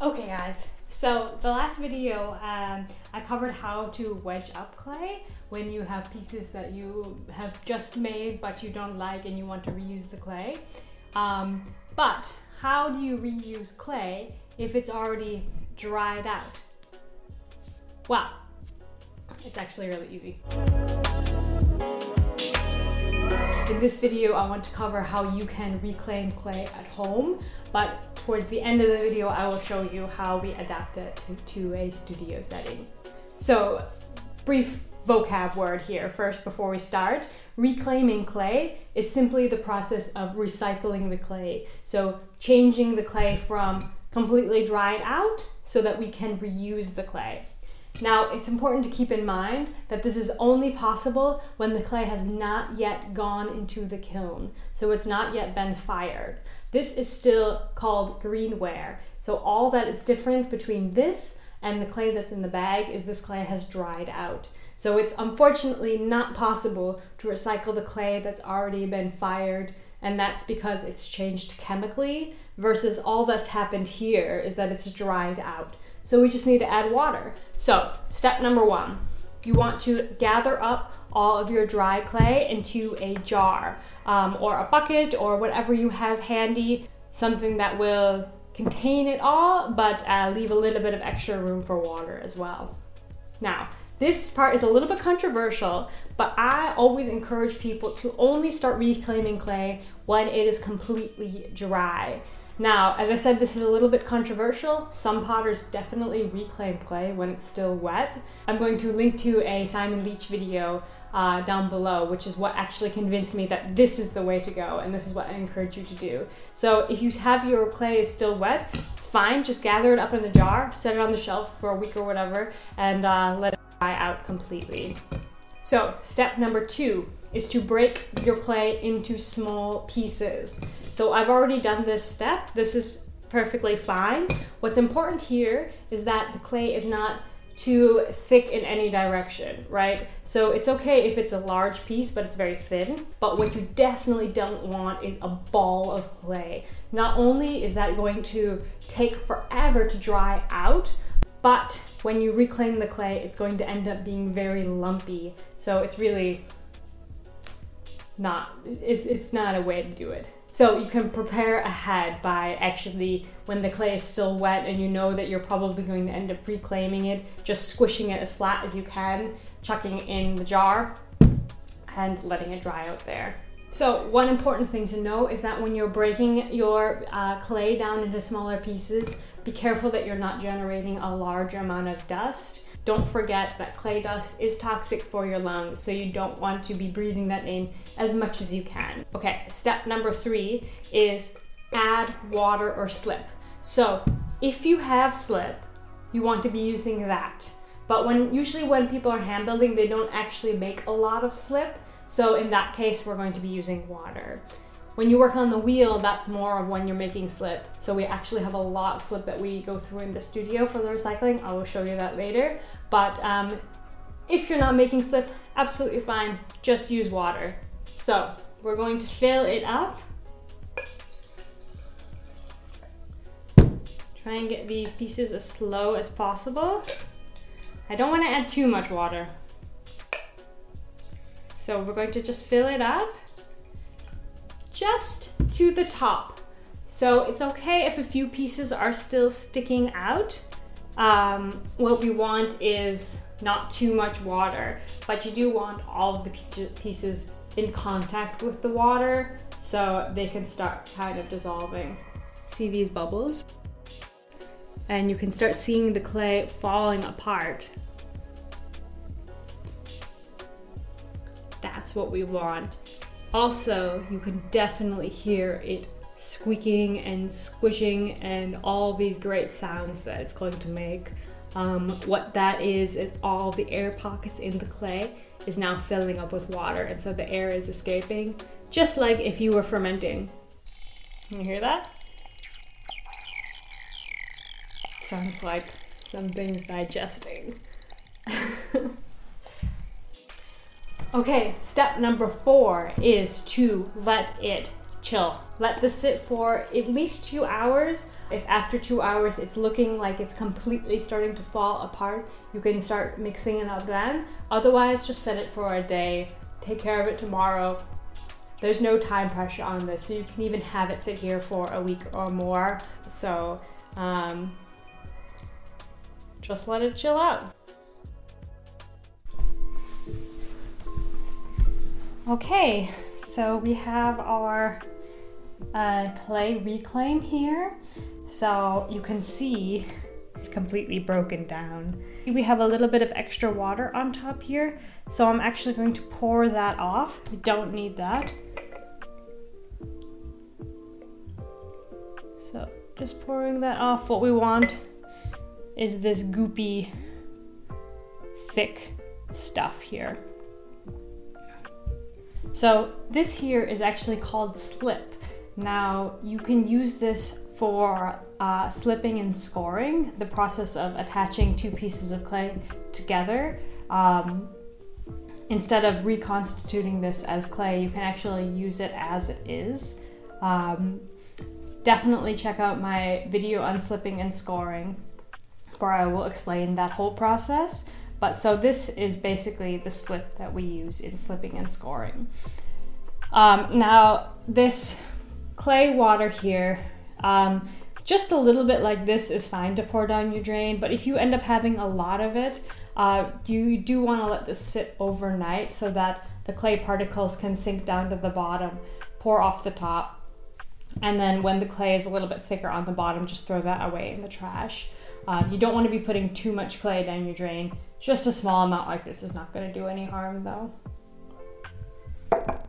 Okay guys, so the last video I covered how to wedge up clay when you have pieces that you have just made but you don't like and you want to reuse the clay. But how do you reuse clay if it's already dried out? Well, it's actually really easy. In this video, I want to cover how you can reclaim clay at home, but towards the end of the video, I will show you how we adapt it to a studio setting. So, brief vocab word here first before we start. Reclaiming clay is simply the process of recycling the clay. So, changing the clay from completely dried out so that we can reuse the clay. Now, it's important to keep in mind that this is only possible when the clay has not yet gone into the kiln, so it's not yet been fired. This is still called greenware, so all that is different between this and the clay that's in the bag is this clay has dried out. So it's unfortunately not possible to recycle the clay that's already been fired, and that's because it's changed chemically versus all that's happened here is that it's dried out. So we just need to add water. So step number one, you want to gather up all of your dry clay into a jar or a bucket or whatever you have handy, something that will contain it all, but leave a little bit of extra room for water as well. Now, this part is a little bit controversial, but I always encourage people to only start reclaiming clay when it is completely dry. Now, as I said, this is a little bit controversial. Some potters definitely reclaim clay when it's still wet. I'm going to link to a Simon Leach video down below, which is what actually convinced me that this is the way to go, and this is what I encourage you to do. So if you have your clay is still wet, it's fine. Just gather it up in a jar, set it on the shelf for a week or whatever, and let it dry out completely. So step number two is to break your clay into small pieces. So I've already done this step. This is perfectly fine. What's important here is that the clay is not too thick in any direction, right? So it's okay if it's a large piece, but it's very thin. But what you definitely don't want is a ball of clay. Not only is that going to take forever to dry out, but when you reclaim the clay, it's going to end up being very lumpy. So it's really it's not a way to do it. So you can prepare ahead by actually, when the clay is still wet and you know that you're probably going to end up reclaiming it, just squishing it as flat as you can, chucking it in the jar and letting it dry out there. So one important thing to know is that when you're breaking your clay down into smaller pieces, be careful that you're not generating a large amount of dust. Don't forget that clay dust is toxic for your lungs, so you don't want to be breathing that in as much as you can. Okay, step number three is add water or slip. So if you have slip, you want to be using that. But usually when people are hand building, they don't actually make a lot of slip. So in that case, we're going to be using water. When you work on the wheel, that's more of when you're making slip. So we actually have a lot of slip that we go through in the studio for the recycling. I will show you that later. But if you're not making slip, absolutely fine, just use water. So we're going to fill it up. Try and get these pieces as slow as possible. I don't want to add too much water. So we're going to just fill it up just to the top. So it's okay if a few pieces are still sticking out. What we want is not too much water, but you do want all of the pieces in contact with the water so they can start kind of dissolving. See these bubbles? And you can start seeing the clay falling apart. That's what we want. Also, you can definitely hear it squeaking and squishing and all these great sounds that it's going to make. What that is all the air pockets in the clay is now filling up with water, and so the air is escaping, just like if you were fermenting. Can you hear that? It sounds like something's digesting. Okay, step number four is to let it chill. Let this sit for at least 2 hours. If after 2 hours it's looking like it's completely starting to fall apart, you can start mixing it up then. Otherwise, just set it for a day, take care of it tomorrow. There's no time pressure on this, so you can even have it sit here for a week or more. So just let it chill out. Okay, so we have our clay reclaim here. So you can see it's completely broken down. We have a little bit of extra water on top here, so I'm actually going to pour that off. We don't need that. So just pouring that off. What we want is this goopy, thick stuff here. So this here is actually called slip. Now you can use this for slipping and scoring, the process of attaching two pieces of clay together. Instead of reconstituting this as clay, you can actually use it as it is. Definitely check out my video on slipping and scoring, where I will explain that whole process. But so this is basically the slip that we use in slipping and scoring. Now this clay water here, just a little bit like this is fine to pour down your drain, but if you end up having a lot of it, you do want to let this sit overnight so that the clay particles can sink down to the bottom, pour off the top, and then when the clay is a little bit thicker on the bottom, just throw that away in the trash. You don't want to be putting too much clay down your drain. Just a small amount like this is not going to do any harm though.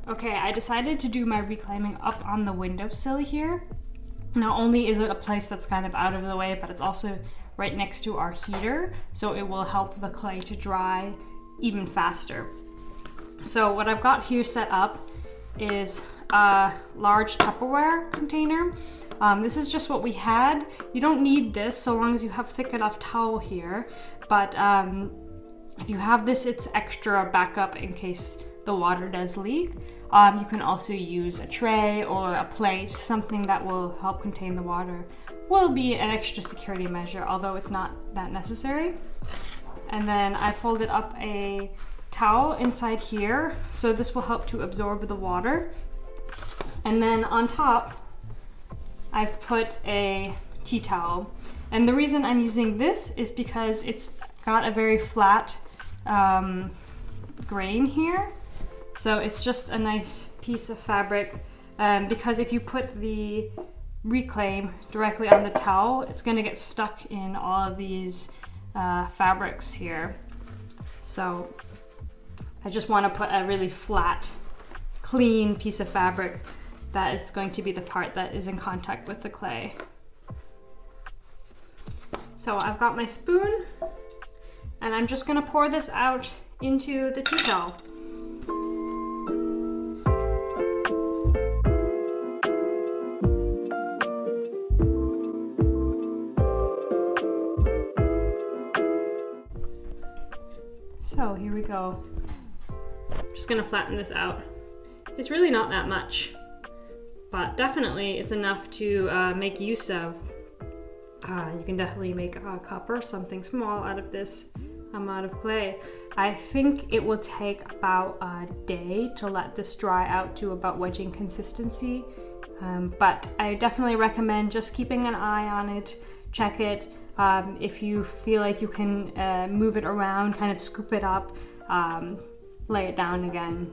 Okay, I decided to do my reclaiming up on the windowsill here. Not only is it a place that's kind of out of the way, but it's also right next to our heater, so it will help the clay to dry even faster. So what I've got here set up is a large Tupperware container. This is just what we had. You don't need this so long as you have thick enough towel here, but if you have this, it's extra backup in case the water does leak. You can also use a tray or a plate, something that will help contain the water. Will be an extra security measure, although it's not that necessary. And then I folded up a towel inside here, so this will help to absorb the water. And then on top, I've put a tea towel. And the reason I'm using this is because it's got a very flat grain here. So it's just a nice piece of fabric, because if you put the reclaim directly on the towel, it's gonna get stuck in all of these fabrics here. So I just wanna put a really flat, clean piece of fabric that is going to be the part that is in contact with the clay. So I've got my spoon, and I'm just gonna pour this out into the tea towel. So here we go. I'm just gonna flatten this out. It's really not that much, but definitely it's enough to make use of. You can definitely make a cup or something small out of this amount of clay. I think it will take about a day to let this dry out to about wedging consistency, but I definitely recommend just keeping an eye on it, check it. If you feel like you can move it around, kind of scoop it up, lay it down again,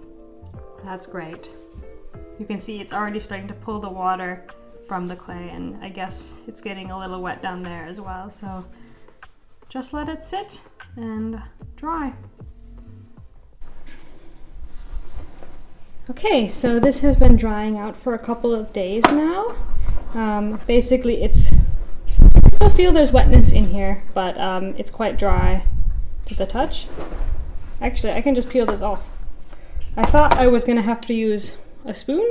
that's great. You can see it's already starting to pull the water from the clay, and I guess it's getting a little wet down there as well. So just let it sit and dry. Okay, so this has been drying out for a couple of days now. Basically I can still feel there's wetness in here, but it's quite dry to the touch. Actually, I can just peel this off. I thought I was gonna have to use a spoon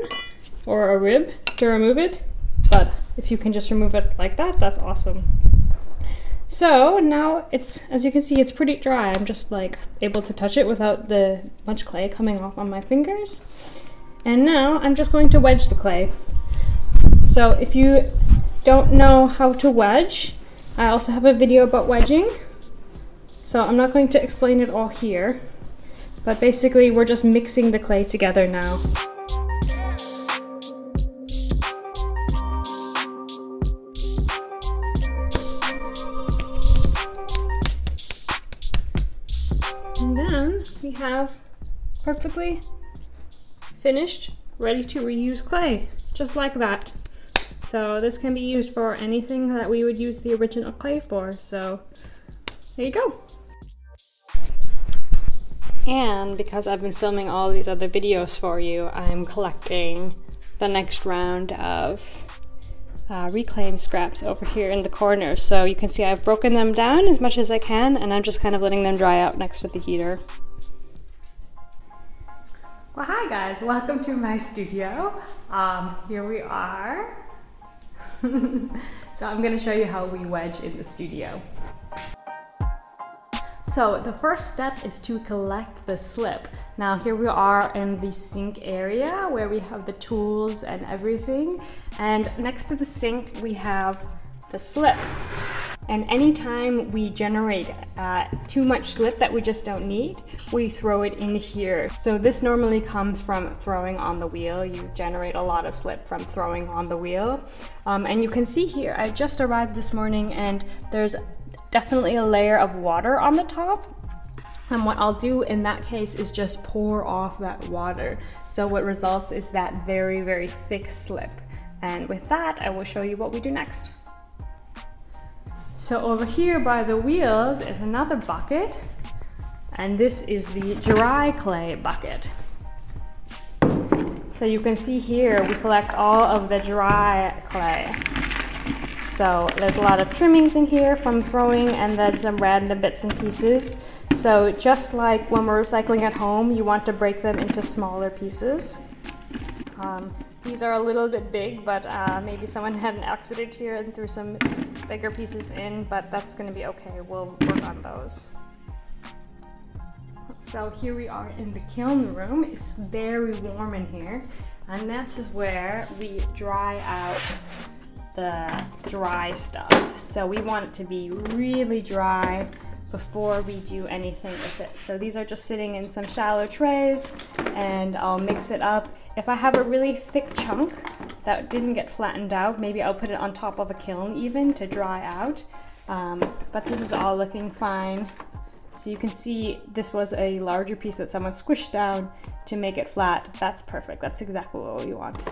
or a rib to remove it, but if you can just remove it like that, that's awesome. So now it's, as you can see, it's pretty dry. I'm just like able to touch it without the much clay coming off on my fingers. And now I'm just going to wedge the clay. So if you don't know how to wedge, I also have a video about wedging, so I'm not going to explain it all here, but basically we're just mixing the clay together now. And then we have perfectly finished, ready to reuse clay, just like that. So this can be used for anything that we would use the original clay for, so there you go. And because I've been filming all these other videos for you, I'm collecting the next round of reclaimed scraps over here in the corner. So you can see I've broken them down as much as I can, and I'm just kind of letting them dry out next to the heater. Well, hi guys, welcome to my studio. Here we are. So I'm going to show you how we wedge in the studio. So the first step is to collect the slip. Now here we are in the sink area where we have the tools and everything, and next to the sink we have the slip. And anytime we generate too much slip that we just don't need, we throw it in here. So this normally comes from throwing on the wheel. You generate a lot of slip from throwing on the wheel. And you can see here, I just arrived this morning and there's definitely a layer of water on the top. And what I'll do in that case is just pour off that water. So what results is that very, very thick slip. And with that, I will show you what we do next. So over here by the wheels is another bucket, and this is the dry clay bucket. So you can see here we collect all of the dry clay. So there's a lot of trimmings in here from throwing, and then some random bits and pieces. So just like when we're recycling at home, you want to break them into smaller pieces. These are a little bit big, but maybe someone had an accident here and threw some bigger pieces in, but that's going to be okay. We'll work on those. So here we are in the kiln room. It's very warm in here, and this is where we dry out the dry stuff. So we want it to be really dry before we do anything with it. So these are just sitting in some shallow trays, and I'll mix it up. If I have a really thick chunk that didn't get flattened out, maybe I'll put it on top of a kiln even to dry out. But this is all looking fine. So you can see this was a larger piece that someone squished down to make it flat. That's perfect. That's exactly what we want.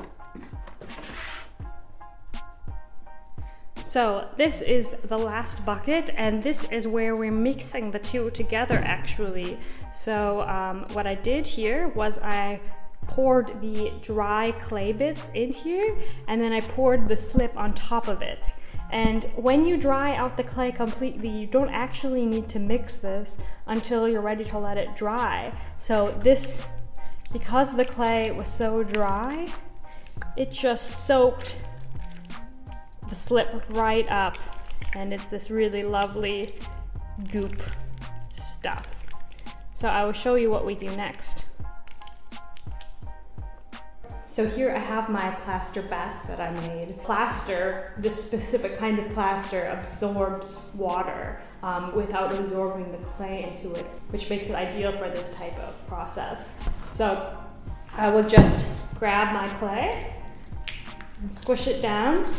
So this is the last bucket, and this is where we're mixing the two together actually. So what I did here was I poured the dry clay bits in here, and then I poured the slip on top of it. And when you dry out the clay completely, you don't actually need to mix this until you're ready to let it dry. So this, because the clay was so dry, it just soaked the slip right up, and it's this really lovely goop stuff. So I will show you what we do next. So here I have my plaster bats that I made. Plaster, this specific kind of plaster, absorbs water without absorbing the clay into it, which makes it ideal for this type of process. So I will just grab my clay and squish it down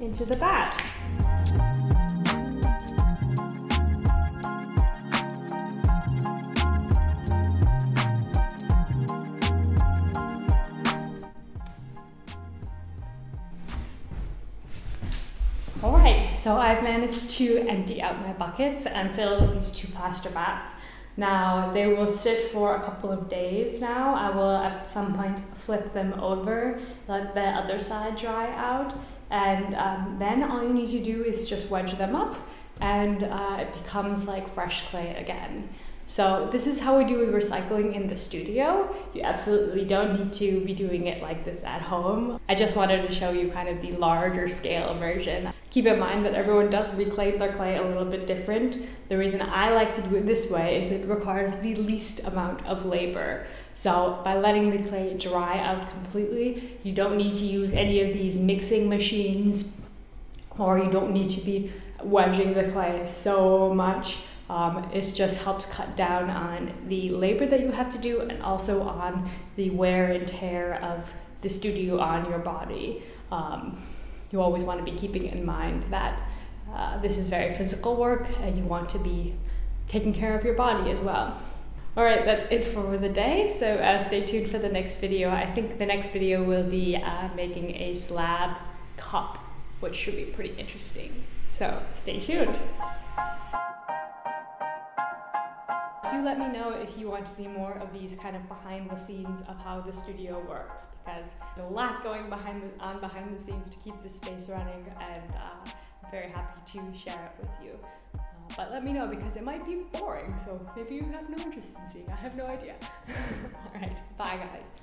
into the bat. All right, so I've managed to empty out my buckets and fill these two plaster bats. Now they will sit for a couple of days now. I will at some point flip them over, let the other side dry out, and then all you need to do is just wedge them up, and it becomes like fresh clay again. So this is how we do recycling in the studio. You absolutely don't need to be doing it like this at home. I just wanted to show you kind of the larger scale version. Keep in mind that everyone does reclaim their clay a little bit different. The reason I like to do it this way is it requires the least amount of labor. So by letting the clay dry out completely, you don't need to use any of these mixing machines, or you don't need to be wedging the clay so much. It just helps cut down on the labor that you have to do, and also on the wear and tear of the studio on your body. You always want to be keeping in mind that this is very physical work, and you want to be taking care of your body as well. All right, that's it for the day, so stay tuned for the next video. I think the next video will be making a slab cup, which should be pretty interesting. So stay tuned. Do let me know if you want to see more of these kind of behind the scenes of how the studio works, because there's a lot going behind the scenes to keep the space running, and I'm very happy to share it with you. But let me know, because it might be boring, so maybe you have no interest in seeing. I have no idea. All right, bye guys.